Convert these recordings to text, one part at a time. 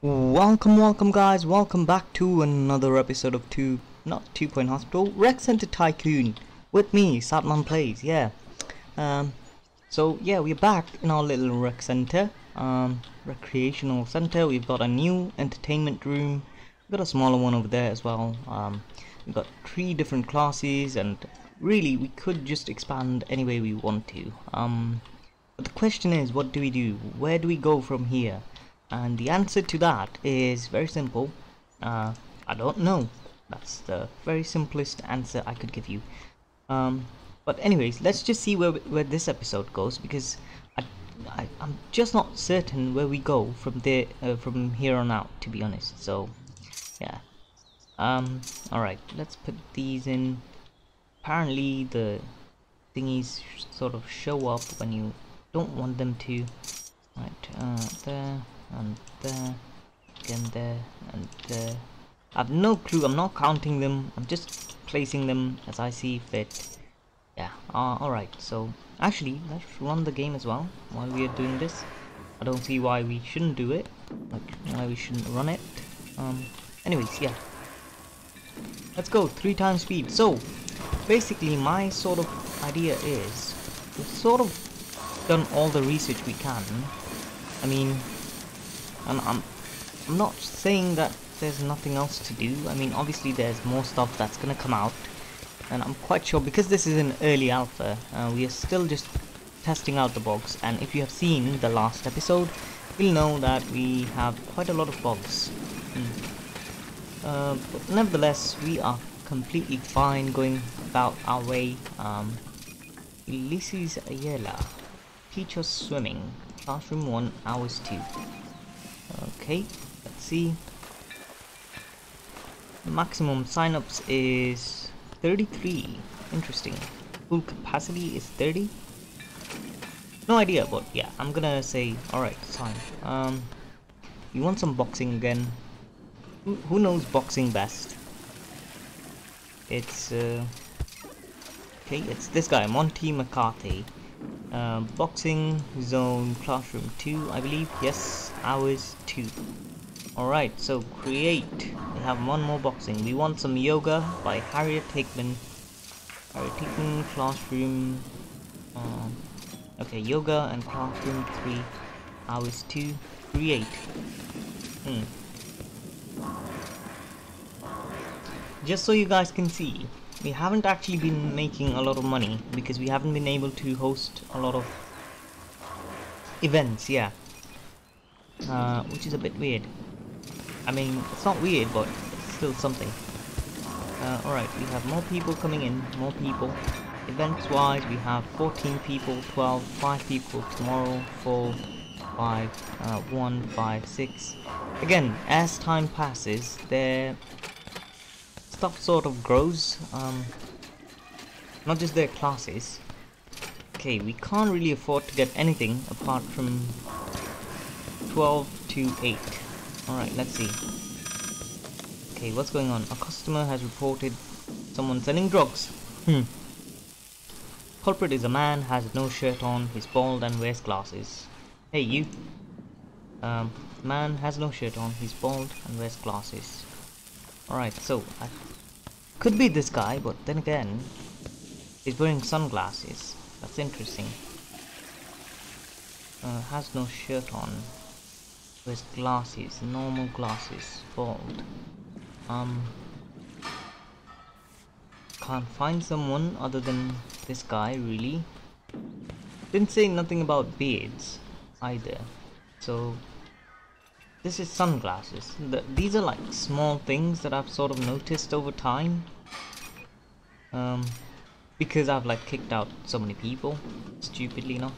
Welcome guys, welcome back to another episode of Two Point Hospital, Rec Center Tycoon, with me, Sadman Plays, yeah. So yeah, we're back in our little rec center, recreational center. We've got a new entertainment room, we've got a smaller one over there as well. We've got 3 different classes, and really we could just expand any way we want to. But the question is, what do we do? Where do we go from here? And the answer to that is very simple. I don't know. That's the very simplest answer I could give you. But anyways, let's just see where this episode goes, because I'm just not certain where we go from there from here on out, to be honest. So yeah. All right, let's put these in. Apparently the thingies sort of show up when you don't want them to. Right, there. And there, again there, and there. I have no clue, I'm not counting them, I'm just placing them as I see fit. Yeah, alright, so actually, let's run the game as well while we are doing this. I don't see why we shouldn't do it, like why we shouldn't run it. Anyways, yeah. Let's go, 3 times speed. So, basically my sort of idea is, we've sort of done all the research we can. I mean, and I'm not saying that there's nothing else to do. I mean, obviously there's more stuff that's gonna come out, and I'm quite sure, because this is an early alpha, we are still just testing out the bugs. And if you have seen the last episode, you'll know that we have quite a lot of bugs. But nevertheless, we are completely fine going about our way. Ulysses Ayala, teach us swimming, classroom 1, hours 2. Okay, let's see. Maximum sign-ups is 33. Interesting. Full capacity is 30. No idea, but yeah, I'm gonna say alright, it's fine. You want some boxing again? Who knows boxing best? It's okay. It's this guy, Monty McCarthy. Boxing zone, classroom 2, I believe. Yes, hours 2. Alright, so create. We have 1 more boxing. We want some yoga by Harriet Hickman. Harriet Hickman, classroom. Okay, yoga and classroom 3, hours 2. Create. Just so you guys can see, we haven't actually been making a lot of money because we haven't been able to host a lot of events, yeah. Which is a bit weird. I mean, it's not weird, but it's still something. Alright, we have more people coming in, more people. Events wise, we have 14 people, 12, 5 people tomorrow, 4, 5, 1, 5, 6. Again, as time passes, they're stuff sort of grows, not just their classes. Okay, we can't really afford to get anything apart from 12 to 8. Alright, let's see. Okay, what's going on? A customer has reported someone selling drugs. Culprit is a man, has no shirt on, he's bald and wears glasses. Hey, you. Man has no shirt on, he's bald and wears glasses. Alright, so I could be this guy, but then again, he's wearing sunglasses. That's interesting. Has no shirt on. Wears glasses, normal glasses, bald. Can't find someone other than this guy, really. Didn't say nothing about beards either. So this is sunglasses. These are like small things that I've sort of noticed over time, because I've like kicked out so many people, stupidly enough.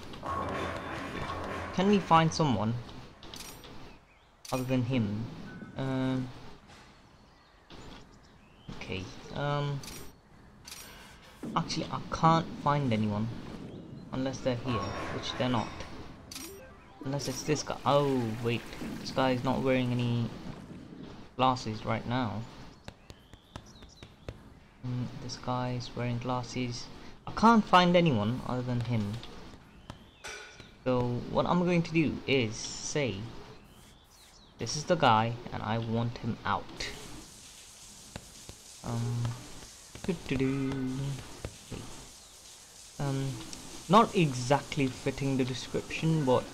Can we find someone other than him? Okay. Actually, I can't find anyone unless they're here, which they're not. Unless it's this guy. Oh wait, this guy is not wearing any glasses right now. This guy is wearing glasses. I can't find anyone other than him. So what I'm going to do is say This is the guy, and I want him out. Not exactly fitting the description, but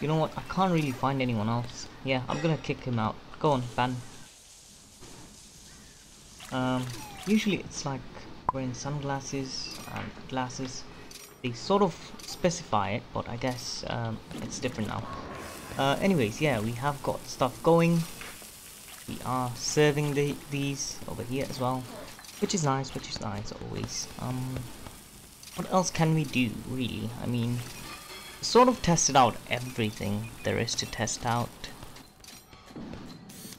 you know what? I can't really find anyone else. Yeah, I'm gonna kick him out. Go on, ban. Usually it's like wearing sunglasses and glasses. They sort of specify it, but I guess it's different now. Anyways, yeah, we have got stuff going. We are serving these over here as well, which is nice always. What else can we do, really? I mean, sort of tested out everything there is to test out.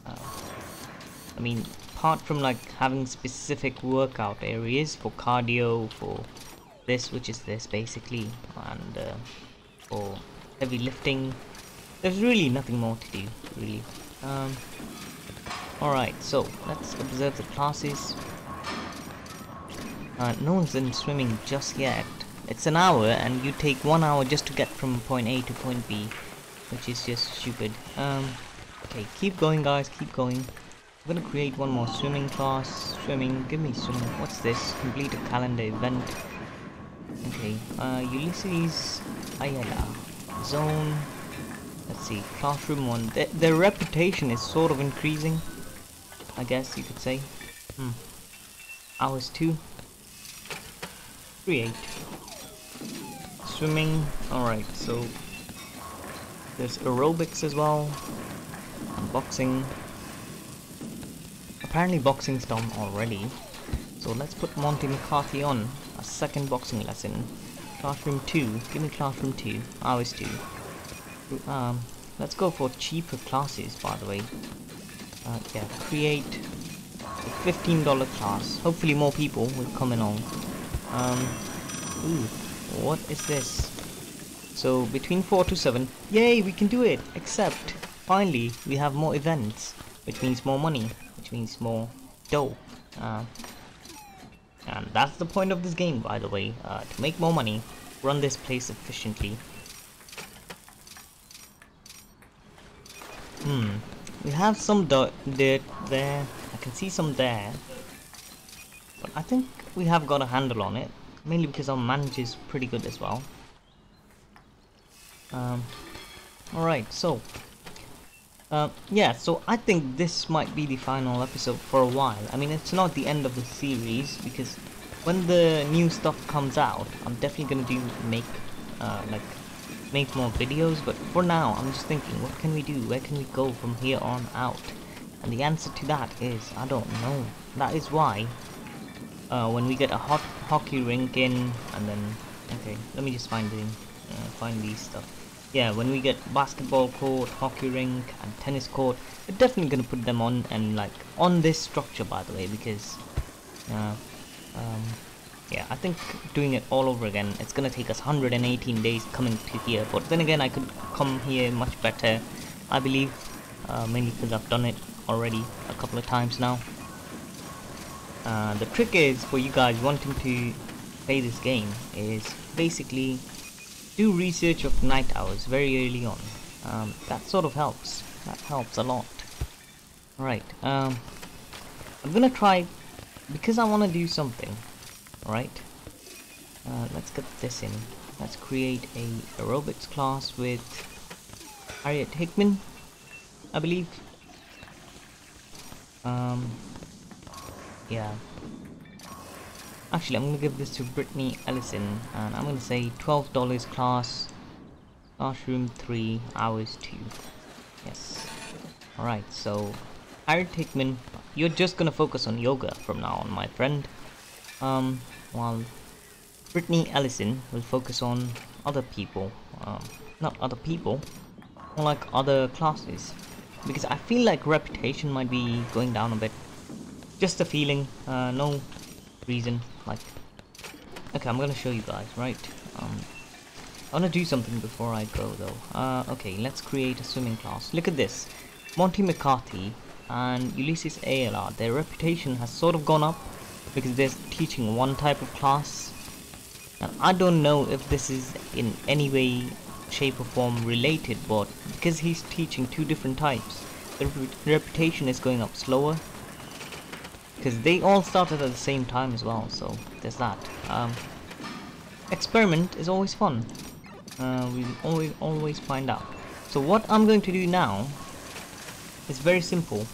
I mean, apart from like having specific workout areas for cardio, for this, which is this basically, and for heavy lifting, there's really nothing more to do, really. Alright, so let's observe the classes. No one's in swimming just yet. It's an hour, and you take 1 hour just to get from point A to point B, which is just stupid. Okay, keep going, guys, keep going. I'm gonna create one more swimming class. Swimming, give me swimming. What's this? Complete a calendar event. Okay, Ulysses Ayala. Zone. Let's see, classroom one. Their reputation is sort of increasing, I guess you could say. Hours 2. Create. Swimming. Alright, so there's aerobics as well. And boxing. Apparently boxing's done already. So let's put Monty McCarthy on a second boxing lesson. Classroom 2. Give me classroom 2. Hours 2. Let's go for cheaper classes, by the way. Yeah, create a $15 class. Hopefully more people will come along. Ooh, what is this? So between 4 to 7. Yay, we can do it! Except finally we have more events, which means more money, which means more dough. And that's the point of this game, by the way, to make more money, run this place efficiently. We have some dirt there. I can see some there, but I think we have got a handle on it, mainly because our manager is pretty good as well. Alright, so yeah, so I think this might be the final episode for a while. I mean, it's not the end of the series, because when the new stuff comes out, I'm definitely gonna make more videos, but for now I'm just thinking, what can we do, where can we go from here on out? And the answer to that is, I don't know. That is why when we get a hockey rink in, and then, okay, let me just find these stuff. Yeah, when we get basketball court, hockey rink and tennis court, we're definitely gonna put them on, and like on this structure, by the way, because yeah, I think doing it all over again, it's gonna take us 118 days coming to here, but then again I could come here much better, I believe, mainly because I've done it already a couple of times now. The trick is, for you guys wanting to play this game, is basically do research of night hours very early on. That sort of helps, that helps a lot. Alright, I'm gonna try, because I wanna do something. Alright, let's get this in. Let's create a aerobics class with Harriet Hickman, I believe. Yeah, actually I'm gonna give this to Brittany Ellison, and I'm gonna say $12 class, classroom 3, hours 2. Yes. Alright, so Harriet Hickman, you're just gonna focus on yoga from now on, my friend. While Brittany Ellison will focus on other people, not other people, more like other classes, because I feel like reputation might be going down a bit. Just a feeling, no reason, like, okay, I'm gonna show you guys, right? I wanna do something before I go though. Okay, let's create a swimming class. Look at this, Monty McCarthy and Ulysses Ayala, their reputation has sort of gone up, because they're teaching one type of class, and I don't know if this is in any way, shape or form related, but because he's teaching two different types, their reputation is going up slower, because they all started at the same time as well, so there's that. Experiment is always fun. We always find out. So what I'm going to do now is very simple.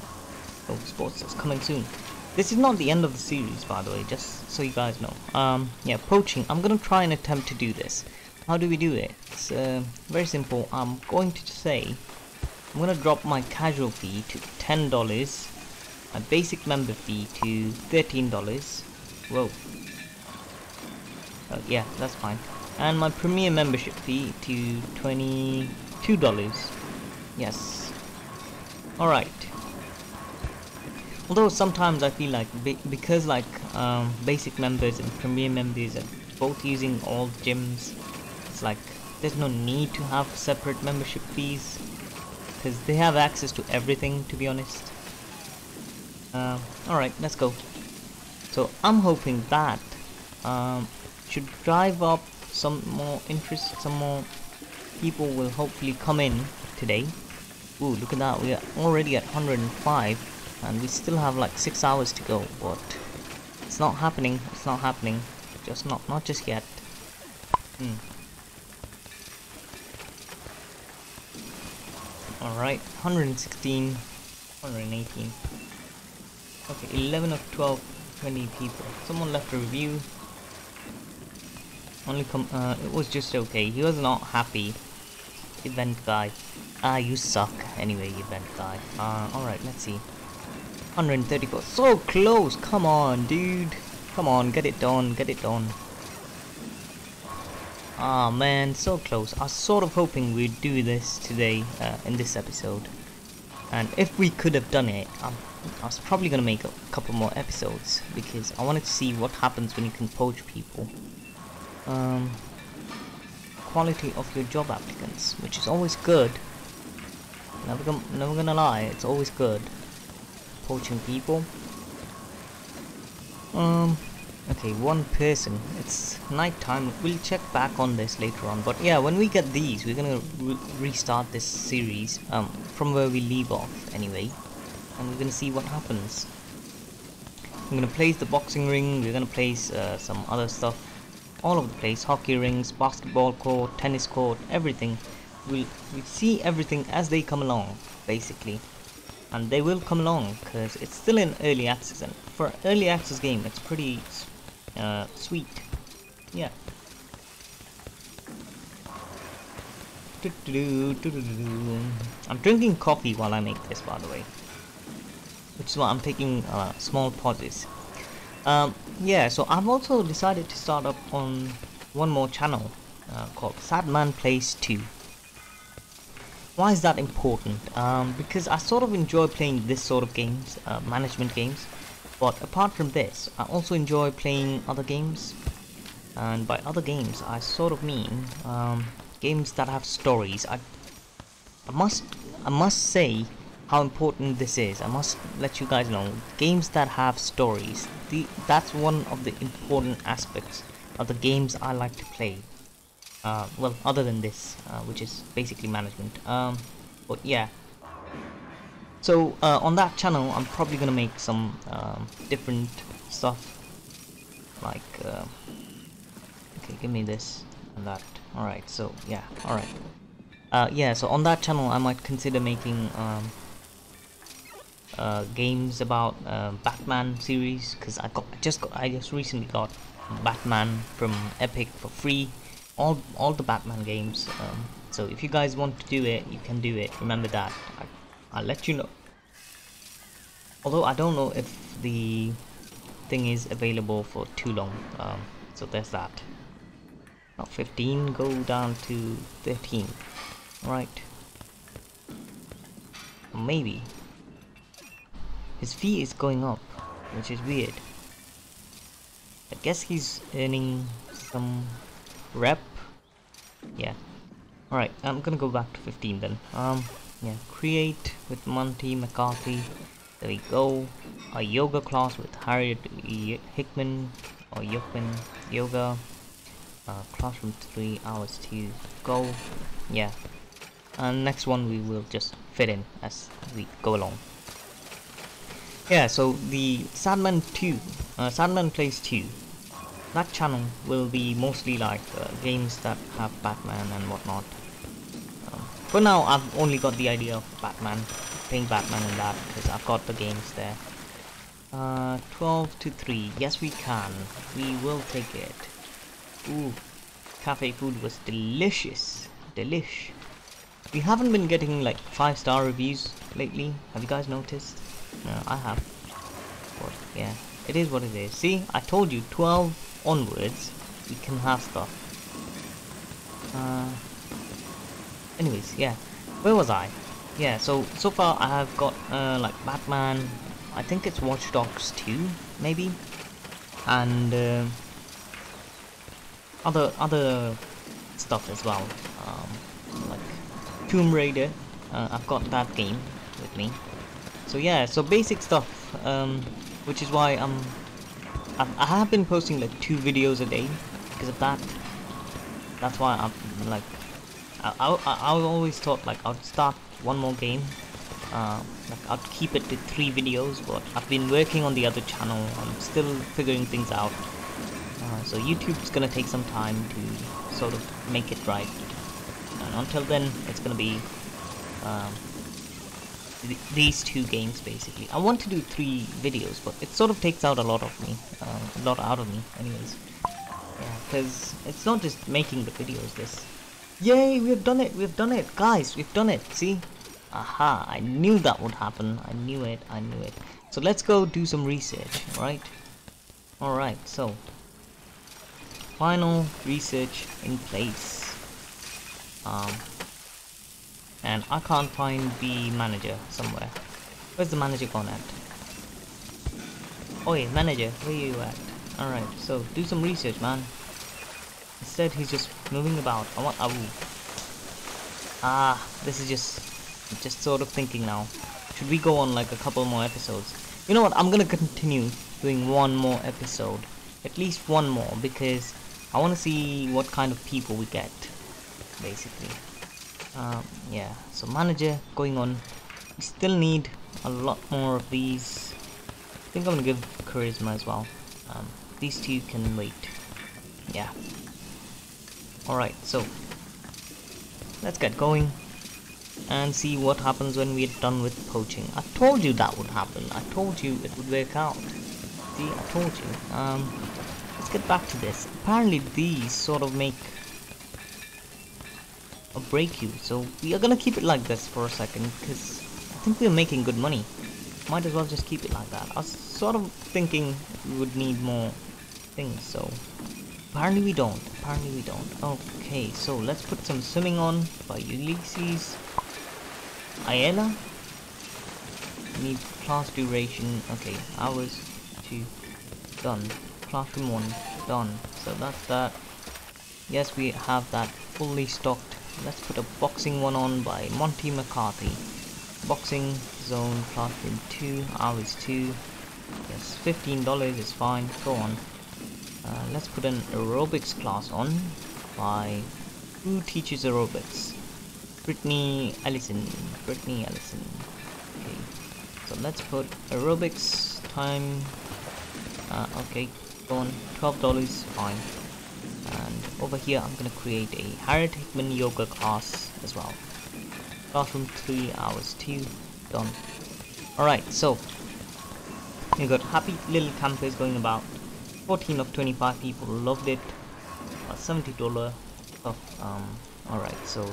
Oh, sports is coming soon. This is not the end of the series, by the way, just so you guys know. Yeah, poaching. I'm gonna try and attempt to do this. How do we do it? It's very simple. I'm going to say I'm gonna drop my casual fee to $10, my basic member fee to $13. Whoa. Oh, yeah, that's fine. And my premier membership fee to $22. Yes. All right. Although sometimes I feel like because basic members and premier members are both using all gyms, it's like there's no need to have separate membership fees because they have access to everything, to be honest. All right, let's go. So I'm hoping that should drive up some more interest. Some more people will hopefully come in today. Ooh, look at that, we are already at 105 and we still have like 6 hours to go. What? It's not happening, it's not happening. Just not just yet. Alright, 116, 118. Okay, 11 of 12, 20 people. Someone left a review. It was just okay. He was not happy. Event guy. Ah, you suck. Anyway, event guy. Alright, let's see. 134. So close! Come on, dude! Come on, get it done, get it done. Ah, man, so close. I was sort of hoping we'd do this today, in this episode. And if we could have done it, I was probably gonna make a couple more episodes, because I wanted to see what happens when you can poach people. Quality of your job applicants, which is always good. Never gonna lie, it's always good poaching people. Okay, one person. It's night time. We'll check back on this later on, but yeah, when we get these, we're gonna restart this series from where we leave off anyway, and we're gonna see what happens. I'm gonna place the boxing ring. We're gonna place some other stuff all over the place. Hockey rings, basketball court, tennis court, everything. We'll see everything as they come along, basically. And they will come along, because it's still in early access, and for an early access game it's pretty sweet. Yeah. I'm drinking coffee while I make this, by the way, which is why I'm taking small pauses. Yeah, so I've also decided to start up on one more channel called Sadman Plays 2. Why is that important? Because I sort of enjoy playing this sort of games, management games, but apart from this, I also enjoy playing other games. And by other games, I sort of mean games that have stories. I must say how important this is. I must let you guys know, games that have stories, that's one of the important aspects of the games I like to play. Well, other than this, which is basically management. But yeah, so on that channel I'm probably gonna make some different stuff, like okay, give me this and that. All right, so yeah, all right, yeah, so on that channel I might consider making games about Batman series, because I just recently got Batman from Epic for free, all the Batman games. So if you guys want to do it, you can do it. Remember that. I'll let you know. Although I don't know if the thing is available for too long. So there's that. Not 15, go down to 13. Right. Maybe. His fee is going up, which is weird. I guess he's earning some rep. Yeah. Alright, I'm gonna go back to 15 then. Yeah, create with Monty McCarthy. There we go. A yoga class with Harriet Hickman or Yuckman Yoga. Classroom 3 hours to go. Yeah. And next one we will just fit in as we go along. Yeah, so the Sadman Plays 2, that channel will be mostly like games that have Batman and whatnot. For now, I've only got the idea of Batman, playing Batman in that, because I've got the games there. 12 to 3, yes we can, we will take it. Ooh, cafe food was delicious, delish. We haven't been getting like 5-star reviews lately, have you guys noticed? No, I have. But yeah, it is what it is. See, I told you, 12 onwards, we can have stuff. Anyways, yeah, where was I? Yeah, so far I have got like Batman, I think it's Watch Dogs 2, maybe? And other stuff as well, like Tomb Raider, I've got that game with me. So yeah, so basic stuff, which is why I have been posting like 2 videos a day, because of that. That's why I'm like, I always thought like I'd start one more game, like I'd keep it to 3 videos, but I've been working on the other channel, I'm still figuring things out. So YouTube's gonna take some time to sort of make it right, and until then it's gonna be these 2 games basically. I want to do 3 videos, but it sort of takes out a lot of me, a lot out of me anyways. Yeah, because it's not just making the videos, this. Yay, we've done it, guys, we've done it, see? Aha, I knew that would happen, I knew it. So let's go do some research, right? Alright, so final research in place. And I can't find the manager somewhere. Where's the manager gone at? Oi, manager, where you at? Alright, so do some research, man. Instead, he's just moving about. I want Abu. Ah, this is just sort of thinking now. Should we go on like a couple more episodes? You know what, I'm gonna continue doing one more episode. At least one more, because I want to see what kind of people we get, basically. Yeah, so manager going on. We still need a lot more of these. I think I'm gonna give charisma as well. These 2 can wait. Yeah. Alright, so let's get going and see what happens when we're done with poaching. I told you that would happen. I told you it would work out. See, I told you. Let's get back to this. Apparently these sort of make or break you, so we are gonna keep it like this for a second, because I think we're making good money. Might as well just keep it like that. I was sort of thinking we would need more things, so apparently we don't. Okay, so let's put some swimming on by Ulysses Ayala. We need class duration. Okay, hours 2 done. Classroom 1 done. So that's that. Yes, we have that fully stocked. Let's put a boxing 1 on by Monty McCarthy. Boxing zone classroom 2 hours 2. Yes, $15 is fine. Go on. Let's put an aerobics class on by who teaches aerobics? Brittany Ellison. Okay, so let's put aerobics time. Okay, go on. $12, fine. And over here, I'm gonna create a Harriet Hickman yoga class as well. Classroom 3 hours 2 done. All right, so you got happy little campers going about. 14 of 25 people loved it. $70 stuff. Alright, so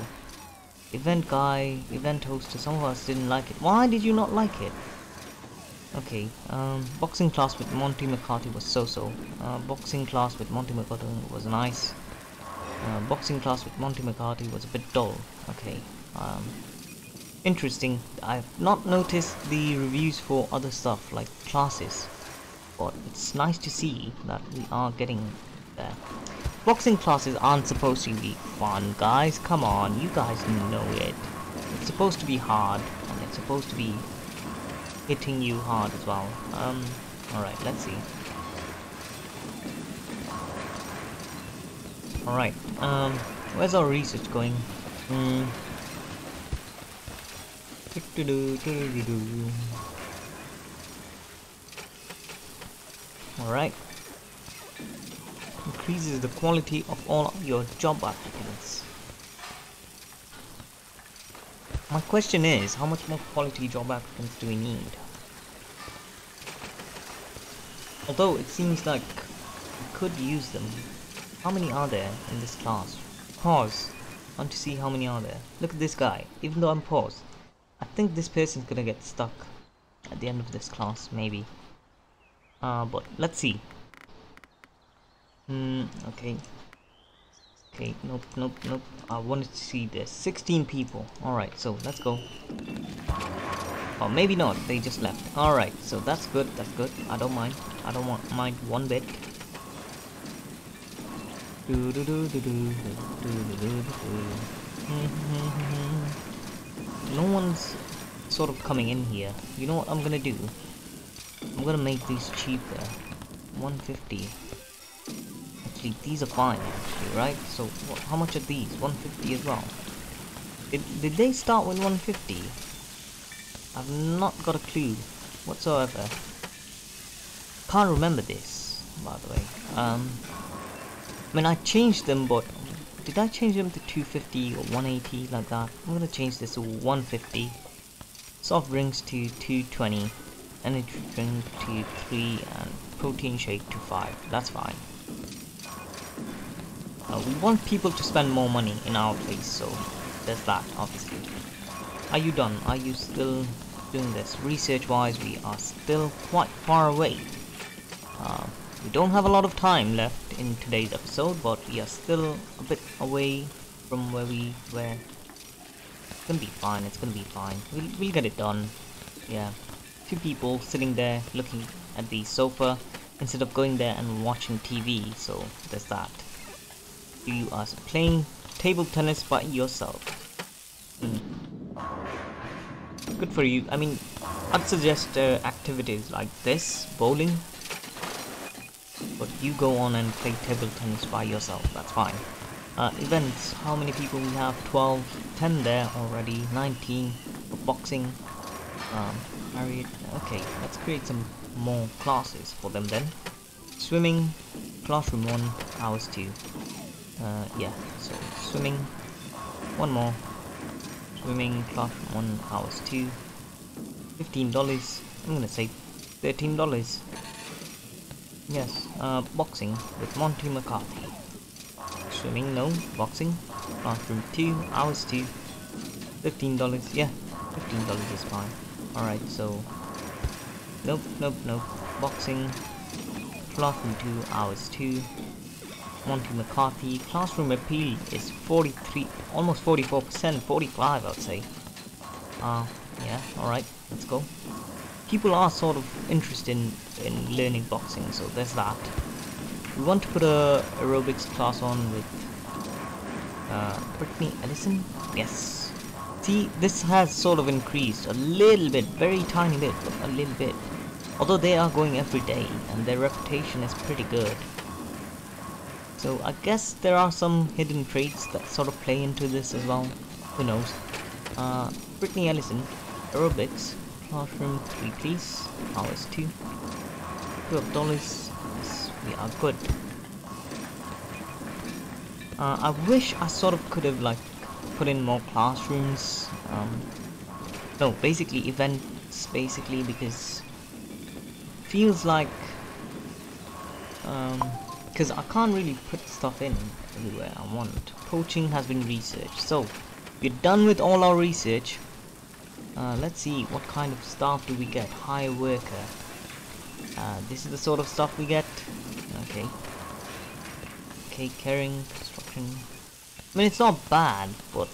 event guy, event hoster, some of us didn't like it. Why did you not like it? Okay, boxing class with Monty McCarthy was so-so. Boxing class with Monty McCarthy was nice. Boxing class with Monty McCarthy was a bit dull. Okay, interesting. I've not noticed the reviews for other stuff like classes, but it's nice to see that we are getting there. Boxing classes aren't supposed to be fun, guys. Come on, you guys know it. It's supposed to be hard, and it's supposed to be hitting you hard as well. Alright, let's see. Alright, where's our research going? Alright. Increases the quality of all of your job applicants. My question is, how much more quality job applicants do we need? Although it seems like we could use them. How many are there in this class? Pause. I want to see how many are there. Look at this guy. Even though I'm paused, I think this person's gonna get stuck at the end of this class, maybe. But let's see. Okay. Okay, nope. I wanted to see this. 16 people. Alright, so let's go. Or maybe not, they just left. Alright, so that's good, I don't mind. I don't mind one bit. No one's sort of coming in here. You know what I'm gonna do? I'm gonna make these cheaper. 150. Actually, these are fine, actually, right? So, how much are these? 150 as well. Did they start with 150? I've not got a clue whatsoever. Can't remember this, by the way. I mean, I changed them, but did I change them to 250 or 180 like that? I'm gonna change this to 150. Soft drinks to 220. Energy drink to 3 and protein shake to 5. That's fine. We want people to spend more money in our place, so there's that, obviously. Are you done? Are you still doing this? Research-wise, we are still quite far away. We don't have a lot of time left in today's episode, but we are still a bit away from where we were. It's gonna be fine, We'll get it done. Yeah. Few people sitting there looking at the sofa instead of going there and watching TV, so there's that. You are playing table tennis by yourself. Good for you. I mean, I'd suggest activities like this, bowling. But you go on and play table tennis by yourself, that's fine. Events, how many people we have? 12, 10 there already, 19 for boxing. Harriet, okay, let's create some more classes for them then. Swimming, classroom 1, hours 2. Yeah, so swimming, one more. Swimming, classroom 1, hours 2. $15, I'm gonna say $13. Yes, boxing with Monty McCarthy. Swimming, no, boxing. Classroom 2, hours 2. $15, yeah, $15 is fine. Alright, so... Nope. Boxing. Classroom 2, hours 2. Monty McCarthy. Classroom appeal is 43, almost 44%, 45 I'd say. Yeah, alright, let's go. People are sort of interested in learning boxing, so there's that. We want to put a aerobics class on with Brittany Ellison. Yes. See, this has sort of increased a little bit, very tiny bit, but a little bit. Although they are going every day, and their reputation is pretty good. So I guess there are some hidden traits that sort of play into this as well. Who knows? Brittany Ellison, aerobics. Classroom 3 please, hours 2, $12, yes, we are good. I wish I sort of could have like put in more classrooms, no, basically events, because it feels like, because I can't really put stuff in everywhere I want. Coaching has been researched, so we're done with all our research. Let's see, what kind of staff do we get? Hire worker. This is the sort of stuff we get. Okay. Okay, caring, construction. I mean, it's not bad, but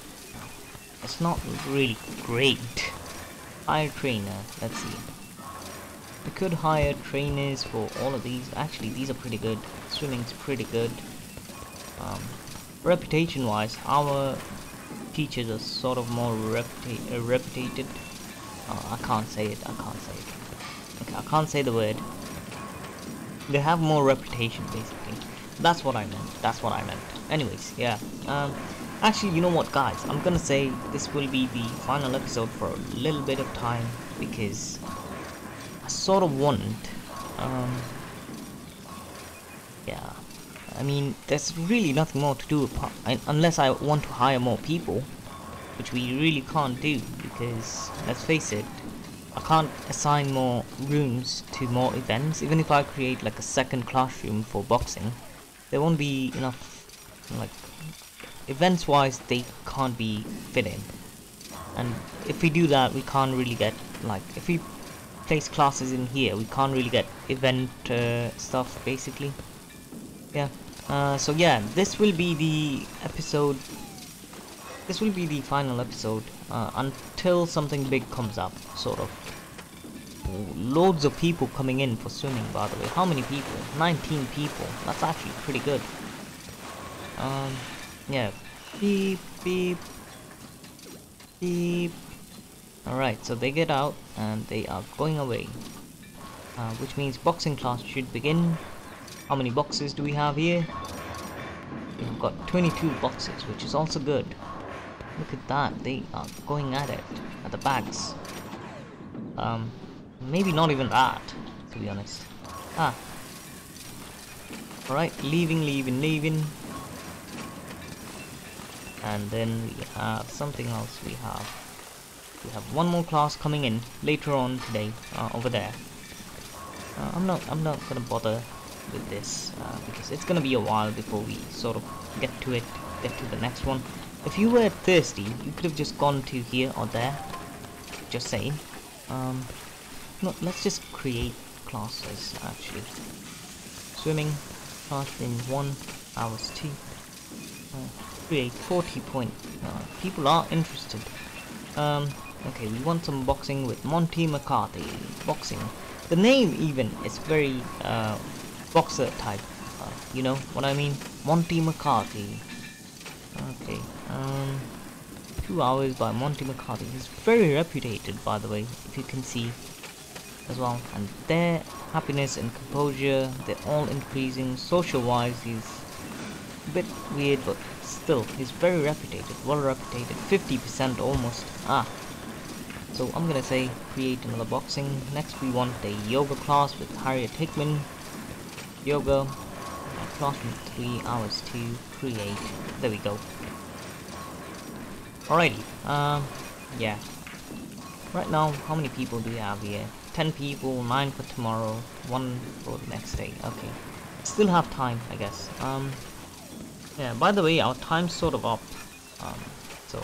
it's not really great. Hire trainer, let's see. We could hire trainers for all of these. Actually, these are pretty good. Swimming's pretty good. Reputation-wise, our... teachers are sort of more reputed. I can't say it, Okay, I can't say the word. They have more reputation, basically. That's what I meant, Anyways, yeah. Actually, you know what, guys? I'm gonna say this will be the final episode for a little bit of time, because I sort of want, yeah, I mean, there's really nothing more to do apart, unless I want to hire more people, which we really can't do, because, let's face it, I can't assign more rooms to more events. Even if I create like a second classroom for boxing, there won't be enough, like, events wise they can't be fit in. And if we do that, we can't really get, like, if we place classes in here, we can't really get event stuff, basically. Yeah, so yeah, this will be the episode, this will be the final episode until something big comes up, sort of. Loads of people coming in for swimming, by the way. How many people? 19 people. That's actually pretty good. Yeah. Beep, beep, beep. Alright, so they get out and they are going away. Which means boxing class should begin. How many boxes do we have here? We've got 22 boxes, which is also good. Look at that, they are going at it, at the bags. Maybe not even that, to be honest. Ah. Alright, leaving, leaving, leaving. And then we have something else. We have one more class coming in later on today, over there. I'm not gonna bother with this, because it's gonna be a while before we sort of get to it, get to the next one. If you were thirsty, you could have just gone to here or there, just saying. No, let's just create classes, actually. Swimming, classroom 1, hours 2. Create 40 points. People are interested. Okay, we want some boxing with Monty McCarthy. Boxing. The name even is very boxer type. You know what I mean? Monty McCarthy. Okay, 2 hours by Monty McCarthy. He's very reputed, by the way, if you can see as well. And their happiness and composure, they're all increasing. Social-wise, he's a bit weird, but still, he's very reputed, well-reputed, 50% almost. Ah, so I'm gonna say create another boxing. Next, we want a yoga class with Harriet Hickman. Yoga. Classroom 3, hours to create. There we go. Alrighty. Yeah. Right now, how many people do we have here? 10 people, 9 for tomorrow, 1 for the next day. Okay. Still have time, I guess. Yeah, by the way, our time's sort of up. So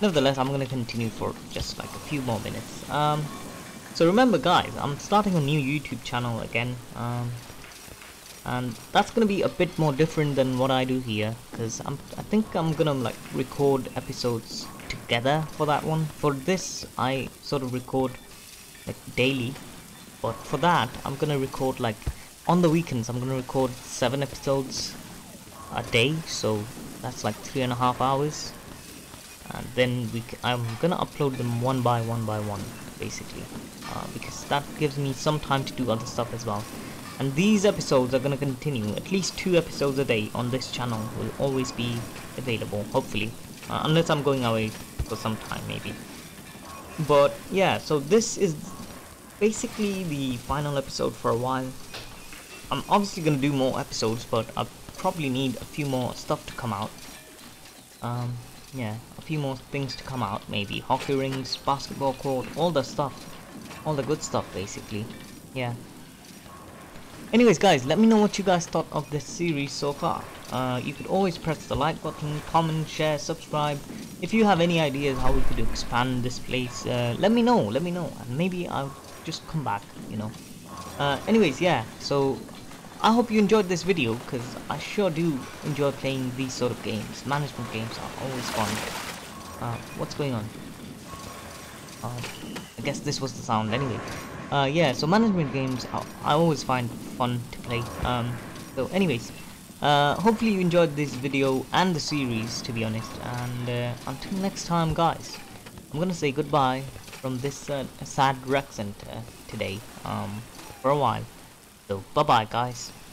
nevertheless, I'm gonna continue for just like a few more minutes. So remember, guys, I'm starting a new YouTube channel again. And that's gonna be a bit more different than what I do here, because I think I'm gonna like record episodes together for that one. For this, I sort of record like daily, but for that, I'm gonna record like on the weekends. I'm gonna record 7 episodes a day, so that's like 3.5 hours, and then I'm gonna upload them one by one, basically, because that gives me some time to do other stuff as well. And these episodes are going to continue. At least 2 episodes a day on this channel will always be available, hopefully. Unless I'm going away for some time, maybe. But yeah, so this is basically the final episode for a while. I'm obviously going to do more episodes, but I probably need a few more stuff to come out. Yeah, a few more things to come out, maybe. Hockey rings, basketball court, all the stuff. All the good stuff, basically. Yeah. Anyways, guys, let me know what you guys thought of this series so far. You could always press the like button, comment, share, subscribe. If you have any ideas how we could expand this place, let me know, and maybe I'll just come back, you know. Anyways, yeah, so I hope you enjoyed this video, because I sure do enjoy playing these sort of games. Management games are always fun. What's going on? I guess this was the sound anyway. Yeah, so management games I always find fun to play. So anyways, hopefully you enjoyed this video and the series, to be honest, and until next time, guys, I'm gonna say goodbye from this sad rec center today, for a while. So bye bye, guys.